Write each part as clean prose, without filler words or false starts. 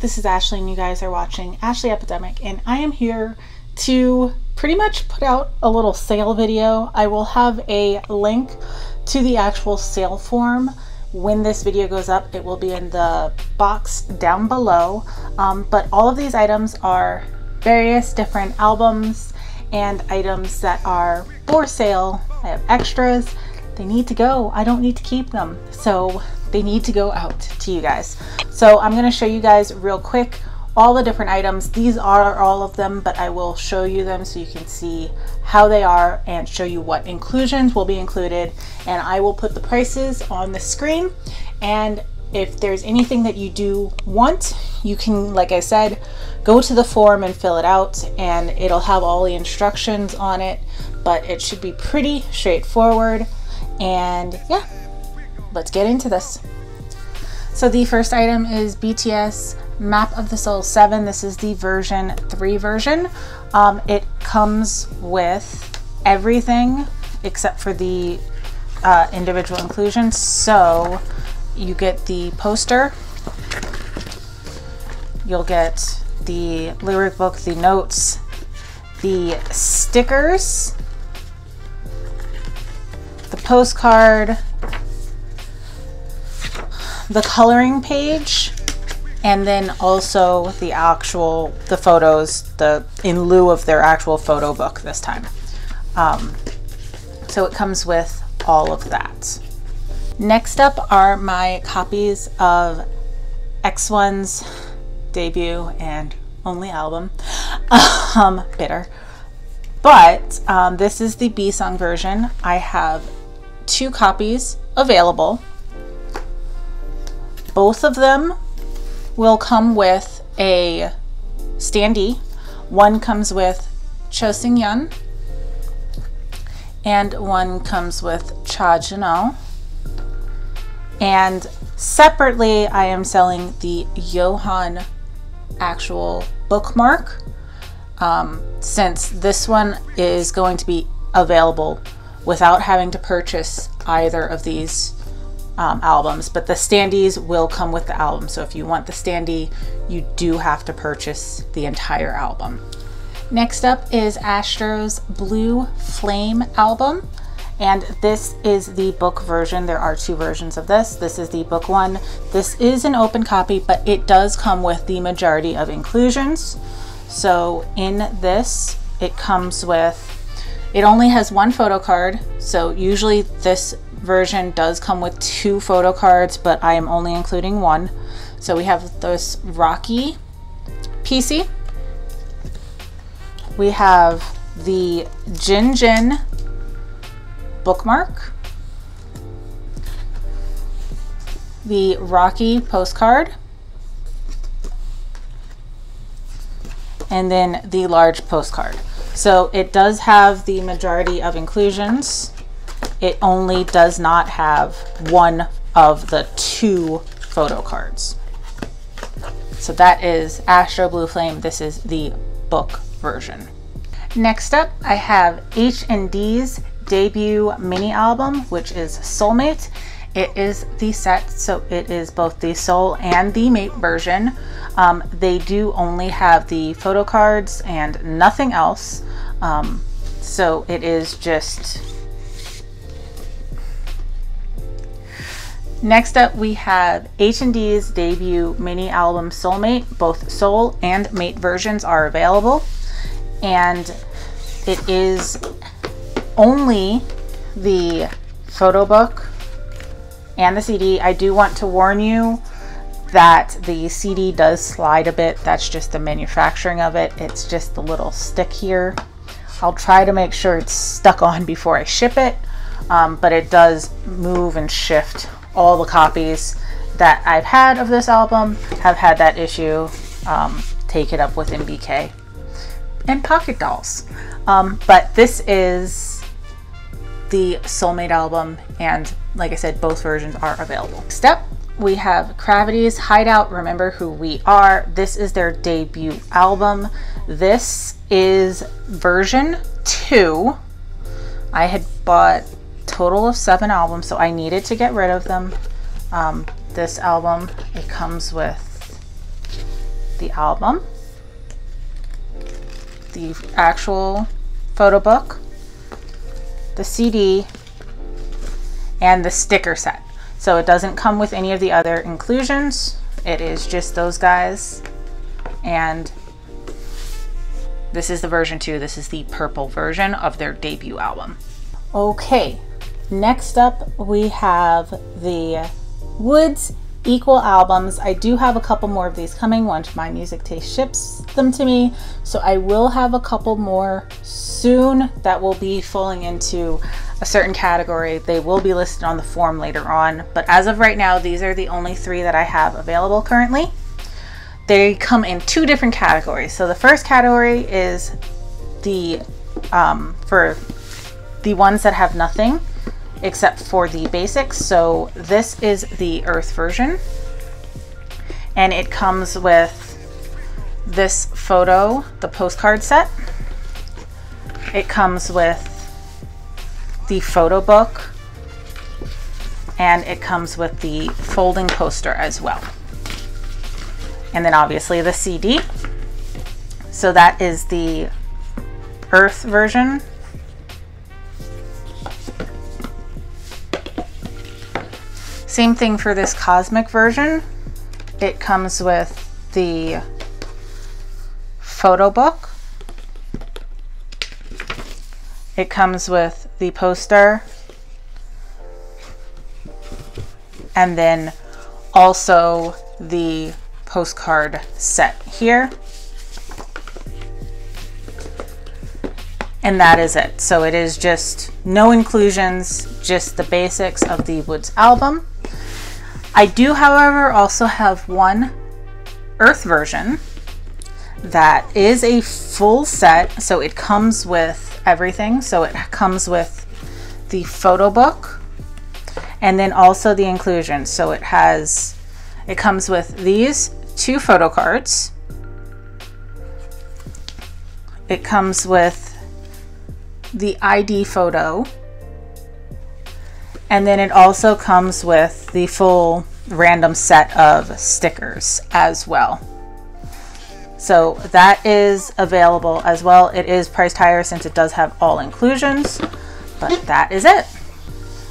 This is Ashley and you guys are watching Ashley Epidemic, and I am here to pretty much put out a little sale video. I will have a link to the actual sale form when this video goes up. It will be in the box down below, but all of these items are various different albums and items that are for sale. I have extras. They need to go. I don't need to keep them, so they need to go out to you guys. So I'm going to show you guys real quick all the different items. These are all of them, but I will show you them so you can see how they are and show you what inclusions will be included, and I will put the prices on the screen. And if there's anything that you do want, you can, like I said, go to the form and fill it out, and it'll have all the instructions on it, but it should be pretty straightforward. And yeah, let's get into this. So the first item is BTS Map of the Soul 7. This is the version 3 version. It comes with everything except for the individual inclusions. So you get the poster, you'll get the lyric book, the notes, the stickers, the postcard, the coloring page, and then also the photos, in lieu of their actual photo book this time. So it comes with all of that. Next up are my copies of X1's debut and only album, Bitter. But this is the B-song version. I have 2 copies available. Both of them will come with a standee. One comes with Cho Sing Yun, and one comes with Cha Jin Au. And separately, I am selling the Johan actual bookmark, since this one is going to be available without having to purchase either of these albums, but the standees will come with the album. So if you want the standee, you do have to purchase the entire album. Next up is Astro's Blue Flame album, and this is the book version. There are 2 versions of this. This is the book one. This is an open copy, but it does come with the majority of inclusions. So in this, it comes with, it only has 1 photo card. So usually this version does come with 2 photo cards, but I am only including 1. So we have this Rocky PC, we have the Jin Jin bookmark, the Rocky postcard, and then the large postcard. So it does have the majority of inclusions. It only does not have 1 of the 2 photo cards. So that is Astro Blue Flame. This is the book version. Next up, I have H&D's debut mini album, which is Soulmate. It is the set, so it is both the Soul and the Mate version. They do only have the photo cards and nothing else. So it is just... Next up, we have H&D's debut mini album Soulmate. Both Soul and Mate versions are available, and it is only the photo book and the CD. I do want to warn you that the CD does slide a bit. That's just the manufacturing of it. It's just the little stick here. I'll try to make sure it's stuck on before I ship it, but it does move and shift. All the copies that I've had of this album have had that issue. Take it up with MBK and Pocket Dolls. But this is the Soulmate album, and like I said, both versions are available. Next up, we have Gravity's Hideout, Remember Who We Are. This is their debut album. This is version 2. I had bought total of 7 albums, so I needed to get rid of them. This album, it comes with the album, the actual photo book, the CD, and the sticker set. So it doesn't come with any of the other inclusions. It is just those guys. And this is the version 2. This is the purple version of their debut album. Okay, next up we have the Woodz Equal albums. I do have a couple more of these coming once MyMusicTaste ships them to me, so I will have a couple more soon that will be falling into a certain category. They will be listed on the form later on, but as of right now, these are the only 3 that I have available currently. They come in 2 different categories. So the first category is the for the ones that have nothing except for the basics. So this is the Earth version, and it comes with this photo, the postcard set. It comes with the photo book, and it comes with the folding poster as well. And then obviously the CD. So that is the Earth version. Same thing for this cosmic version. It comes with the photo book. It comes with the poster. And then also the postcard set here. And that is it. So it is just no inclusions, just the basics of the Woodz album. I do, however, also have one Earth version that is a full set. So it comes with everything. So it comes with the photo book and then also the inclusion. So it has, it comes with these 2 photo cards. It comes with the ID photo. And then it also comes with the full random set of stickers as well. So that is available as well. It is priced higher since it does have all inclusions, but that is it.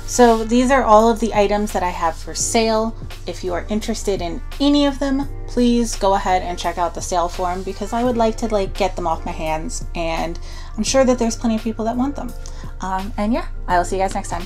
So these are all of the items that I have for sale. If you are interested in any of them, please go ahead and check out the sale form, because I would like to get them off my hands, and I'm sure that there's plenty of people that want them. And yeah, I will see you guys next time.